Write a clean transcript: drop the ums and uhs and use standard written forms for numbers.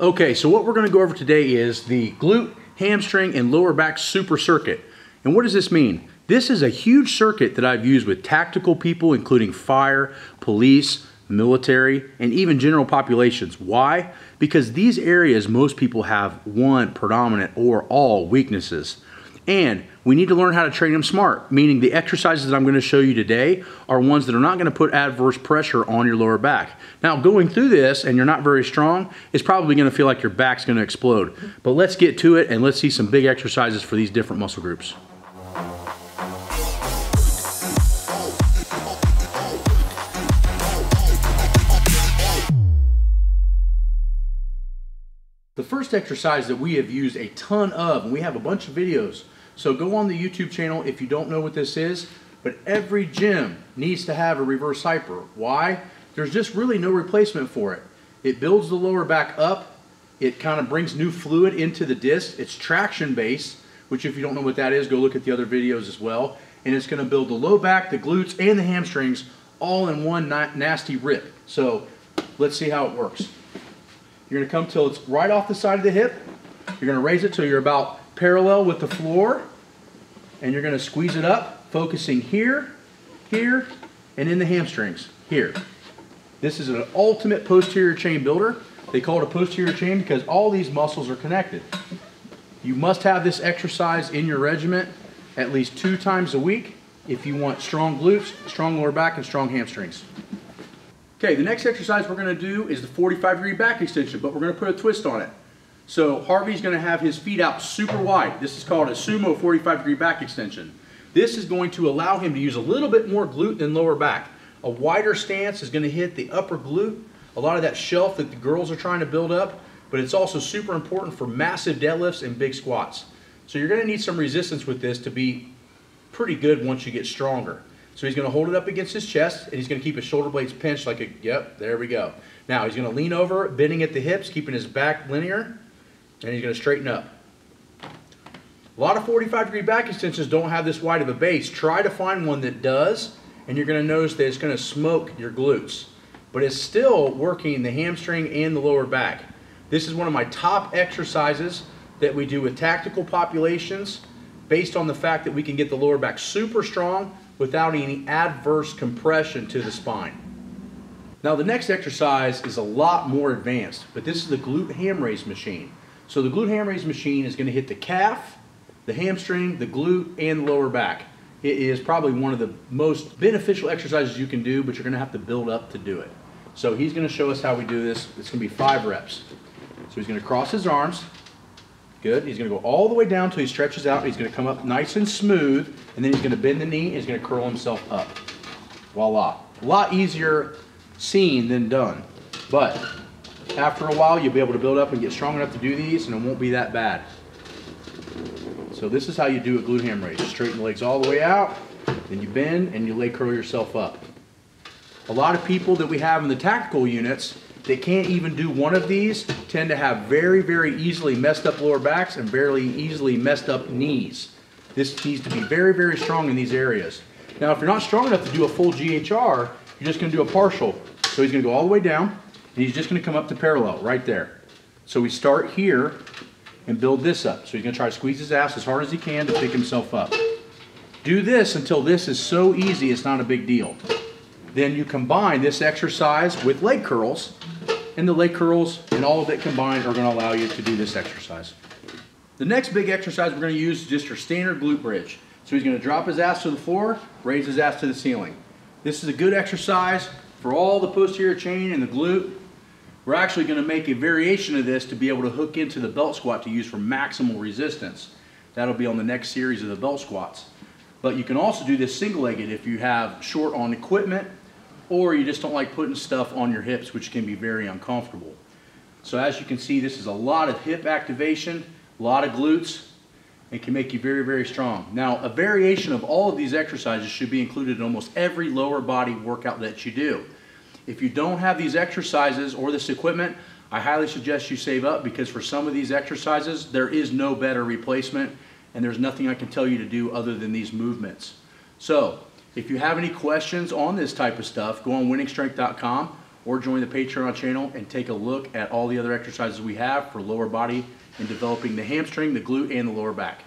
Okay, so what we're going to go over today is the glute, hamstring, and lower back super circuit. And what does this mean? This is a huge circuit that I've used with tactical people, including fire, police, military, and even general populations. Why? Because these areas, most people have one predominant or all weaknesses. And we need to learn how to train them smart, meaning the exercises that I'm going to show you today are ones that are not going to put adverse pressure on your lower back. Now, going through this and you're not very strong, it's probably going to feel like your back's going to explode. But let's get to it and let's see some big exercises for these different muscle groups. The first exercise that we have used a ton of, and we have a bunch of videos, so go on the YouTube channel if you don't know what this is, but every gym needs to have a reverse hyper. Why? There's just really no replacement for it. It builds the lower back up, it kind of brings new fluid into the disc, it's traction based, which if you don't know what that is, go look at the other videos as well, and it's going to build the low back, the glutes, and the hamstrings all in one nasty rip. So let's see how it works. You're going to come till it's right off the side of the hip. You're going to raise it till you're about parallel with the floor. And you're going to squeeze it up, focusing here, here, and in the hamstrings, here. This is an ultimate posterior chain builder. They call it a posterior chain because all these muscles are connected. You must have this exercise in your regimen at least 2 times a week if you want strong glutes, strong lower back, and strong hamstrings. Okay, the next exercise we're going to do is the 45-degree back extension, but we're going to put a twist on it. So Harvey's going to have his feet out super wide. This is called a sumo 45-degree back extension. This is going to allow him to use a little bit more glute than lower back. A wider stance is going to hit the upper glute, a lot of that shelf that the girls are trying to build up, but it's also super important for massive deadlifts and big squats. So you're going to need some resistance with this to be pretty good once you get stronger. So he's going to hold it up against his chest, and he's going to keep his shoulder blades pinched like a, yep, there we go. Now he's going to lean over, bending at the hips, keeping his back linear, and he's going to straighten up. A lot of 45-degree back extensions don't have this wide of a base. Try to find one that does, and you're going to notice that it's going to smoke your glutes. But it's still working the hamstring and the lower back. This is one of my top exercises that we do with tactical populations based on the fact that we can get the lower back super strong without any adverse compression to the spine. Now the next exercise is a lot more advanced, but this is the glute ham raise machine. So the glute ham raise machine is going to hit the calf, the hamstring, the glute, and the lower back. It is probably one of the most beneficial exercises you can do, but you're going to have to build up to do it. So he's going to show us how we do this. It's going to be 5 reps. So he's going to cross his arms. Good. He's going to go all the way down until he stretches out. He's going to come up nice and smooth, and then he's going to bend the knee and he's going to curl himself up. Voila. A lot easier seen than done. But after a while, you'll be able to build up and get strong enough to do these, and it won't be that bad. So this is how you do a glute ham raise. Straighten the legs all the way out, then you bend, and you leg curl yourself up. A lot of people that we have in the tactical units that can't even do one of these tend to have very, very easily messed up lower backs and very easily messed up knees. This needs to be very, very strong in these areas. Now, if you're not strong enough to do a full GHR, you're just gonna do a partial. So he's gonna go all the way down, and he's just gonna come up to parallel, right there. So we start here and build this up. So he's gonna try to squeeze his ass as hard as he can to pick himself up. Do this until this is so easy, it's not a big deal. Then you combine this exercise with leg curls, and the leg curls and all of it combined are going to allow you to do this exercise. The next big exercise we're going to use is just your standard glute bridge. So he's going to drop his ass to the floor, raise his ass to the ceiling. This is a good exercise for all the posterior chain and the glute. We're actually going to make a variation of this to be able to hook into the belt squat to use for maximal resistance. That'll be on the next series of the belt squats. But you can also do this single-legged if you have short on equipment, or you just don't like putting stuff on your hips, which can be very uncomfortable. So as you can see, this is a lot of hip activation, a lot of glutes, and can make you very, very strong. Now, a variation of all of these exercises should be included in almost every lower body workout that you do. If you don't have these exercises or this equipment, I highly suggest you save up, because for some of these exercises, there is no better replacement, and there's nothing I can tell you to do other than these movements. So if you have any questions on this type of stuff, go on wenningstrength.com or join the Patreon channel and take a look at all the other exercises we have for lower body and developing the hamstring, the glute, and the lower back.